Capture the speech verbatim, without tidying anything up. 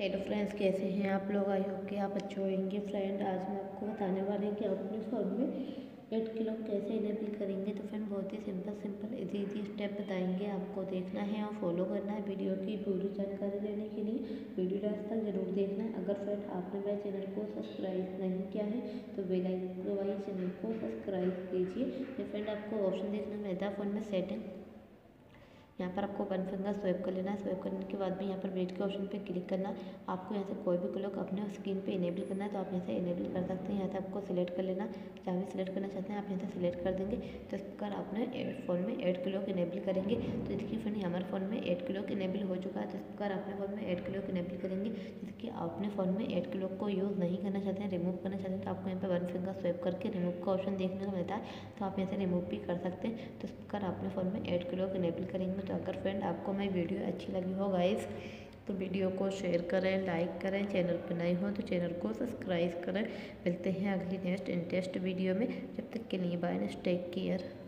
Hello friends, कैसे हैं आप लोग। आई होप कि आप अच्छे होंगे। फ्रेंड, आज मैं आपको बताने वाली हूँ कि आप अपने फॉर्म में डेट की लोग कैसे इनेबल करेंगे। तो फ्रेंड, बहुत ही simple simple easy easy step बताएंगे। आपको देखना है और फॉलो करना है। वीडियो की पूरी जानकारी लेने के लिए वीडियो लास्ट तक जरूर देखना है। अगर फ्रेंड आपने मेरे चैनल को सब्सक्राइब नहीं किया है तो बेल आइकन दबाइए, चैनल को सब्सक्राइब कीजिए। तो फ्रेंड, आपको ऑप्शन देखना मिलता है फ़ोन में सेटिंग। यहाँ पर आपको वन फिंगर स्वाइप कर लेना है। स्वाइप करने के बाद भी यहाँ पर वेट के ऑप्शन पे क्लिक करना। आपको यहाँ से कोई भी क्लॉक अपने स्क्रीन पे इनेबल करना है तो आप यहाँ से इनेबल कर सकते हैं। यहाँ से आपको सिलेक्ट कर लेना, जहाँ भी सिलेक्ट करना चाहते हैं आप यहाँ से सिलेक्ट कर देंगे। तो इस प्रकार आपने फ़ोन में एड क्लॉक इनेबल करेंगे। तो इसकी फ्रेंड हमारे फ़ोन में एड क्लॉक इनेबल हो चुका है। तो इस प्रकार अपने फ़ोन में एड क्लॉक इनेबल करेंगे। जिसके अपने फ़ोन में एड क्लॉक को यूज़ नहीं करना चाहते हैं, रिमूव करना चाहते हैं तो आपको यहाँ पर वन फिंगर स्वाइप करके रिमूव का ऑप्शन देखने को मिलता है। तो आप यहाँ से रिमूव भी कर सकते हैं। तो इस प्रकार अपने फ़ोन में एड क्लॉक इनेबल करेंगे। तो अगर फ्रेंड आपको मेरी वीडियो अच्छी लगी हो गाइस तो वीडियो को शेयर करें, लाइक करें। चैनल पर नए हो तो चैनल को सब्सक्राइब करें। मिलते हैं अगली नेक्स्ट इंटरेस्ट वीडियो में। जब तक के लिए बाय, टेक केयर।